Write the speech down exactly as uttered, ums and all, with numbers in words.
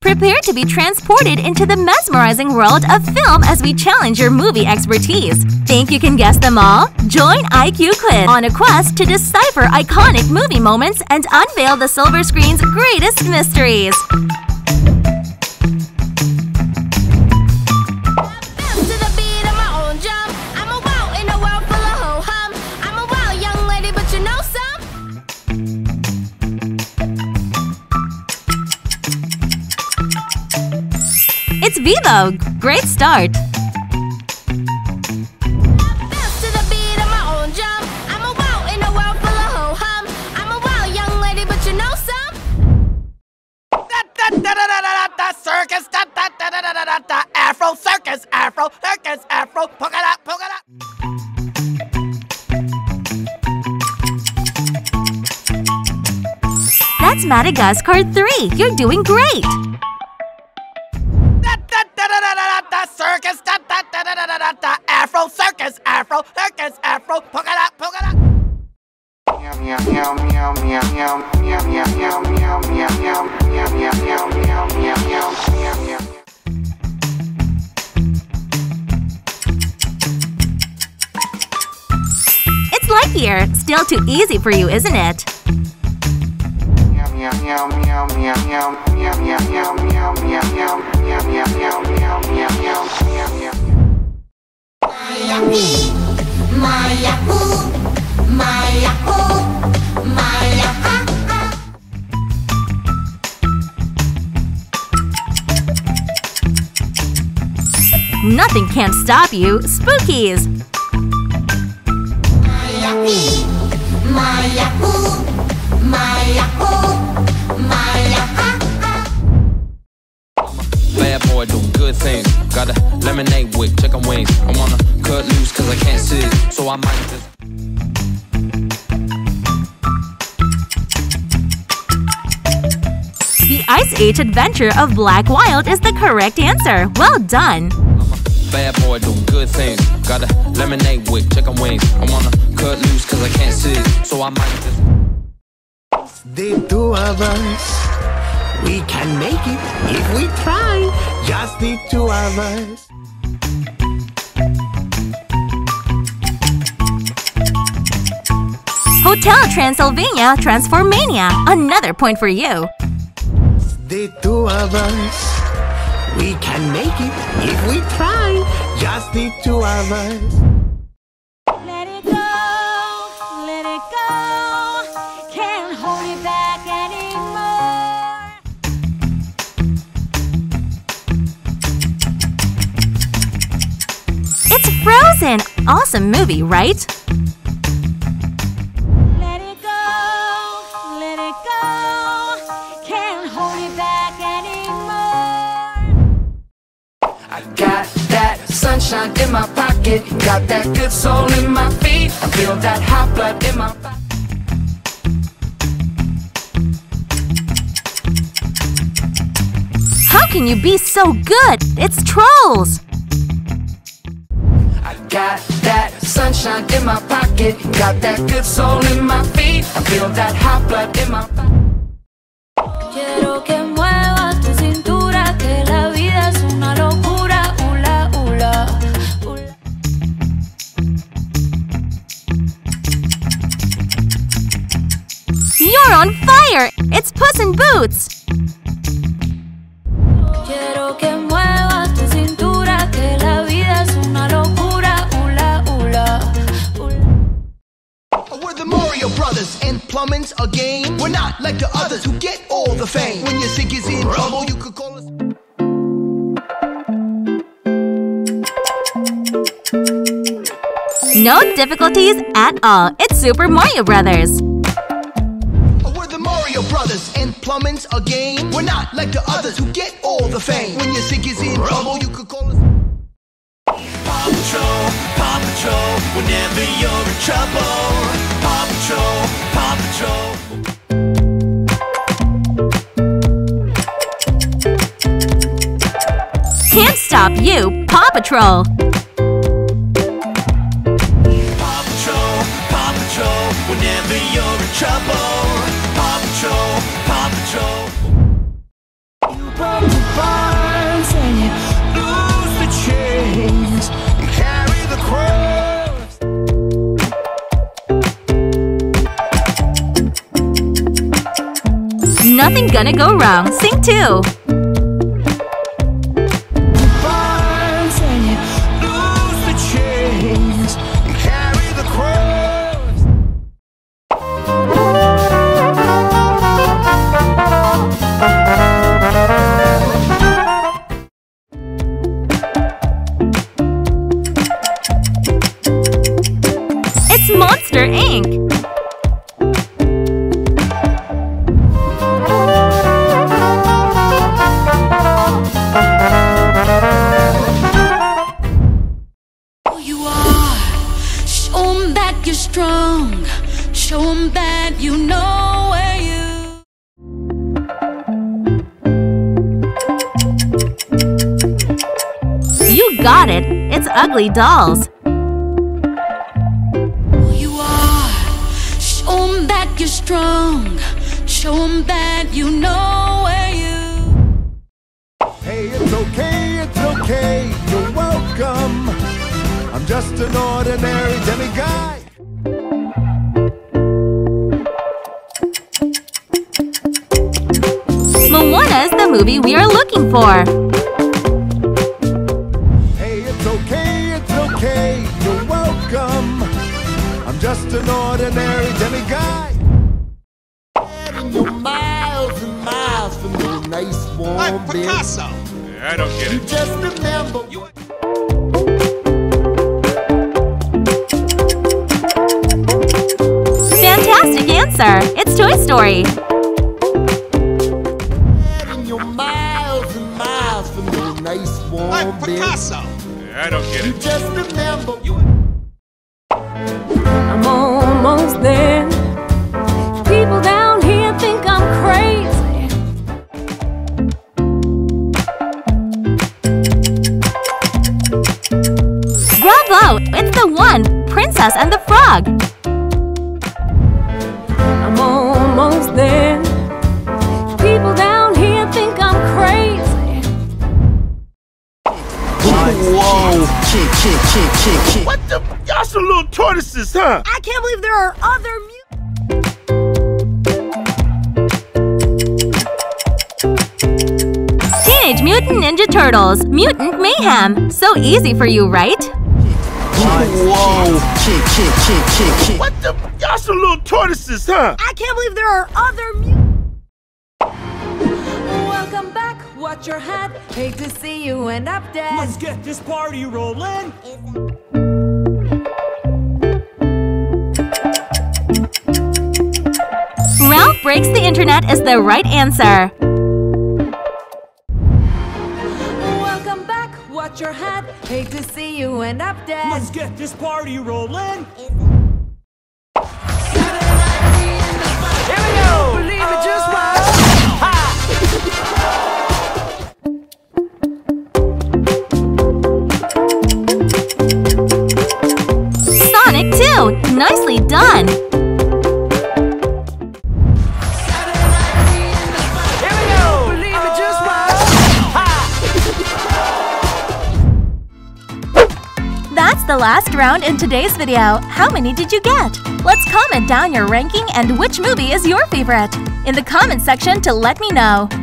Prepare to be transported into the mesmerizing world of film as we challenge your movie expertise. Think you can guess them all? Join I Q Quiz on a quest to decipher iconic movie moments and unveil the silver screen's greatest mysteries. It's Vivo! Great start! Circus, da da da da da da da, Afro circus, Afro circus, Afro polka dot, polka dot. That's Madagascar three. You're doing great. Da da da da da da, circus, da da da da da da, Afro circus, Afro circus, Afro polka dot, polka dot. It's Life Year. Still too easy for you, isn't it? Maya me, Maya who, Maya who. Nothing can stop you, Spookies! Maya me, Maya who, Maya who, Maya ha ha. Bad boy doing good things. Got a lemonade with chicken wings. I wanna cut loose cause I can't see, so I might just. The Ice Age adventure of Black Wild is the correct answer. Well done! Bad boy doing good things. Got a lemonade with chicken wings. I wanna cut loose cause I can't see, so I might just. The two of us, we can make it if we try. Just the two of us. Hotel Transylvania Transformania. Another point for you. The two of us. We can make it if we try, just the two of us. Let it go, let it go, can't hold it back anymore. It's Frozen! Awesome movie, right? Sunshine in my pocket, got that good soul in my feet. I feel that hot blood in my body. How can you be so good? It's Trolls! I got that sunshine in my pocket, got that good soul in my feet. I feel that hot blood in my body. Quiero que muevas tu cintura, que la vida es una locura. You're on fire! It's Puss in Boots! Quiero que muevas tu cintura, que la vida es una locura, ula, ula, ula. We're the Mario Brothers and plumbing's a game. We're not like the others who get all the fame. When your sink is in trouble, you could call us. No difficulties at all. It's Super Mario Brothers. Brothers and plumbing's a game. We're not like the others who get all the fame. When your sink is in trouble, you could call us Paw Patrol, Paw Patrol, whenever you're in trouble. Paw Patrol, Paw Patrol. Can't stop you, Paw Patrol. Paw Patrol, Paw Patrol, whenever you're in trouble. Paw Patrol, Paw Patrol. bonds and you lose the chains. You carry the cross. Nothing gonna go wrong. Sing too. Monster Incorporated. Who you are, show 'em that you're strong, show 'em that you know where you. You got it, it's Ugly Dolls. You're strong, show 'em that you know where you. Hey, it's okay, it's okay, you're welcome. I'm just an ordinary demigod. Moana's the movie we are looking for. Hey, it's okay, it's okay, you're welcome. I'm just an ordinary demigod. Miles and miles from the nice warm I'm Picasso. Yeah, I don't get it. Just remember you. Fantastic answer. It's Toy Story. And you're miles and miles from the nice warm I'm Picasso. Yeah, I don't get it. Just remember you. I'm almost there. People down. It's the one, Princess and the Frog. I'm almost there. People down here think I'm crazy. Whoa! Chick, chick, chick, chick, chick. What the? Y'all some little tortoises, huh? I can't believe there are other mu- Teenage Mutant Ninja Turtles, Mutant Mayhem. So easy for you, right? Whoa! Chick, chick, chick, chick, chick. What the? Y'all some little tortoises, huh? I can't believe there are other mu- Welcome back, watch your head. Hate to see you end up dead. Let's get this party rolling. Ralph Breaks the Internet is the right answer. Watch your head. Hate to see you end up dead. Let's get this party rolling. Here we go. Believe it, just smile. Ha! Sonic two. Nicely done. The last round in today's video. How many did you get? Let's comment down your ranking and which movie is your favorite in the comment section to let me know.